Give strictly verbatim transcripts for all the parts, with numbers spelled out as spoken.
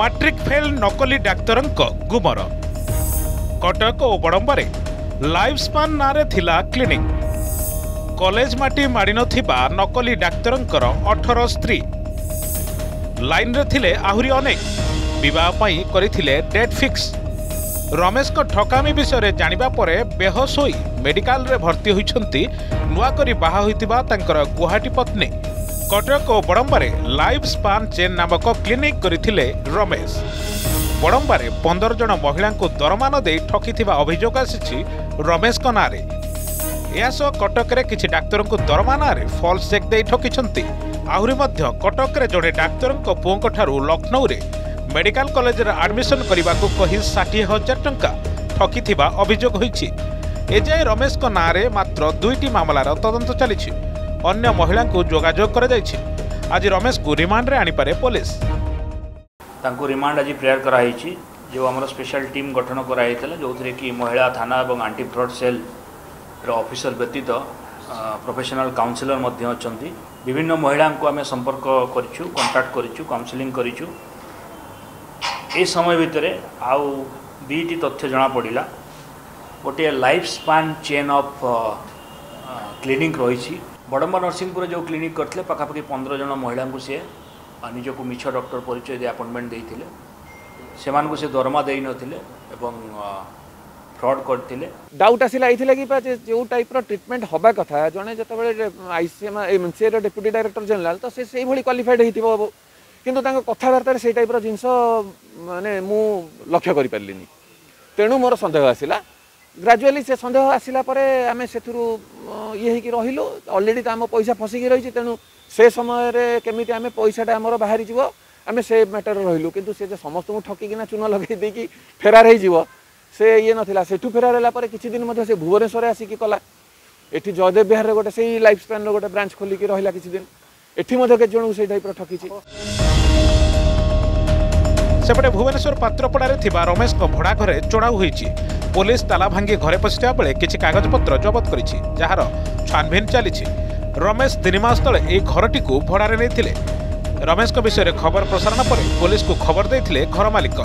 Matric fail नकली doctor गुमर। कटक और बड़ंबारे लाइफ स्पान नारे थिला क्लिनिक। कॉलेज माटी माड़ी नथिबा नकली डाक्तर अठारह स्त्री लाइन रे थिले आहुरी अनेक विवाह पई करिथिले डेट फिक्स। रमेश को ठकामी विषय जानिबा परे बेहोश होई मेडिकल रे भर्ती होइछंती नुआकरी बाहा होइतिबा तांकर गुवाहाटी पत्नी। कटक और बड़ंबारे लाइफ स्पान चेन नामक क्लिनिक करिथिले रमेश। बड़ंबारे पंदर जन महिला दरमा न दे ठकिथिबा अभियोग आसिछि रमेश नारे। यासो कटक रे किछि डाक्तर को दरमा नारे फॉल्स चेक दे ठकिछंती। आहुरी मध्य कटक रे जड़े डाक्तर को पुओंक ठारू लखनऊ रे मेडिकल कॉलेज रे एडमिशन करिबाकू कहि साठी हजार टंका ठकिथिबा अभियोग होइछि। एजाय रमेश नारे मात्र दुईटी मामलार तदंत चलिछि। अन्य महिला को जोगाजोग करा जाइछि। आज रमेश को रिमांड रे आनी पारे पुलिस। तांको रिमांड आज प्रेयर कराई जो आम स्पेशल टीम गठन कराई जो कि महिला थाना और आंटी फ्रॉड सेल ऑफिसर व्यतीत प्रोफेशनल काउंसलर मध्य अच्छा विभिन्न महिला को आम संपर्क करूँ कंटाक्ट करूँ काउंसलिंग करूँ। ये समय भितर आउ दुईटी तथ्य जना पड़ा गोटे life span chain of clinic रही बड़ंबा नर्सिंहपुर जो क्लिनिक करते पखापाखि पंद्रह जन महिला को सी निजक मिछ डॉक्टर परिचय दे अपॉइंटमेंट देइथिले सेमान को से दरमा देइ नथिले एवं फ्रॉड करथिले। डाउट आसिला आइथिले कि पा जो टाइप रो ट्रीटमेंट होबा कथा जने जतबेले आईसीएम एमसीए रो डेप्युटी डायरेक्टर जनरल तो से सेही भली क्वालिफाइड हेतिबो किंतु तांको कथा वार्ता से टाइप रो जिंस माने मु लक्ष्य करि परलिनी तेनु मोर संदेह आसिला। ग्रेजुअली से संदेह आसिला परे आमे सेथुरु ये हे कि रहिलो ऑलरेडी त हम पैसा फसी कि रहिछि तेनु से समय रे केमिति आमे पैसाटा हमरो बाहरी जीवो आमे से मैटर रहिलु किंतु से जे समस्त को ठकी किना चुना लगे दे कि फेरार हे जीवो से ये नथिला। सेठु फेरार होला पर किछि दिन मध्ये से भुवनेश्वर आसी कि कला एठी जयदेव बिहार रे गोटे सेही लाइफ स्पैन रो गोटे ब्रांच खोली कि रहिला किछि दिन एठी मध्ये के जणू से टाइप रो ठकी छि। सेपटे भुवनेश्वर पात्रपडा रे थिबा रमेश को भडा घरे चोडाउ होई छि। पुलिस ताला भांगी घरे पसिता बेले किछि कागज पत्र जब्त करि छि जहार छानबीन चली छि। रमेश तीन मास तले ए घरटी को भड़ारे नहीं। रमेश विषय खबर प्रसारण पर पुलिस को खबर देते घर मालिक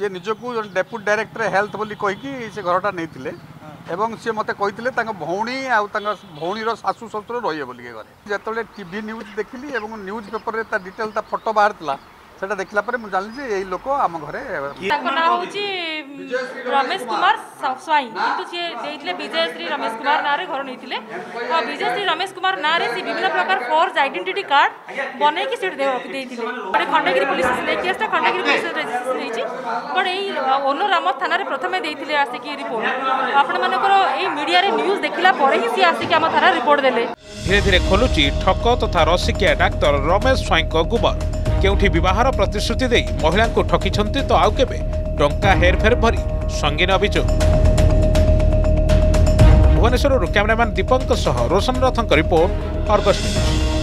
ये निजकू डेप्यूटी डायरेक्टर हेल्थ बोली कहीकि से घरटा नहीं एवं सी मत कही भौणी आउर शाशु शत्रु रही है घरे जिते टीवी न्यूज देखिली और न्यूज पेपर में डिटेल फोटो बाहर से देखला मुझे यही लोक आम घर रमेश कुमार स्वाई किंतु विजयश्री रमेश कुमार ना घर नहीं और विजयश्री रमेश कुमार ना सी विभिन्न प्रकार फोर्स आइडेंटिटी कार्ड बनई कि खंडगिरी पुलिस केसटा खंडगिरी पुलिस रजिस्टर हो ओनर आम थाना प्रथम देते आसिक रिपोर्ट आपण मानक मीडिया न्यूज देखला ही सी आसिक आम थाना रिपोर्ट देले। धीरे धीरे खोलुची ठक तथा रसिकिया डाक्तर रमेश स्वाई गुबर केउठी विवाहर प्रतिश्रुति दे महिला को ठकिछंती तो आउ केबे टंका हेरफेर भरी संगीन अभियोग। भुवनेश्वर कैमरामैन दीपक सह रोशन रथंक रिपोर्ट अर्गस न्यूज।